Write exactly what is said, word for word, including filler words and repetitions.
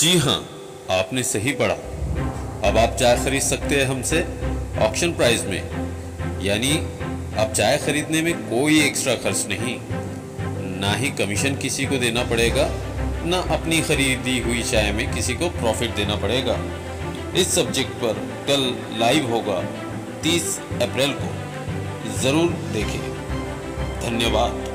जी हाँ, आपने सही पढ़ा। अब आप चाय खरीद सकते हैं हमसे ऑक्शन प्राइस में, यानी अब चाय खरीदने में कोई एक्स्ट्रा खर्च नहीं, ना ही कमीशन किसी को देना पड़ेगा, ना अपनी खरीदी हुई चाय में किसी को प्रॉफिट देना पड़ेगा। इस सब्जेक्ट पर कल लाइव होगा तीस अप्रैल को, ज़रूर देखें। धन्यवाद।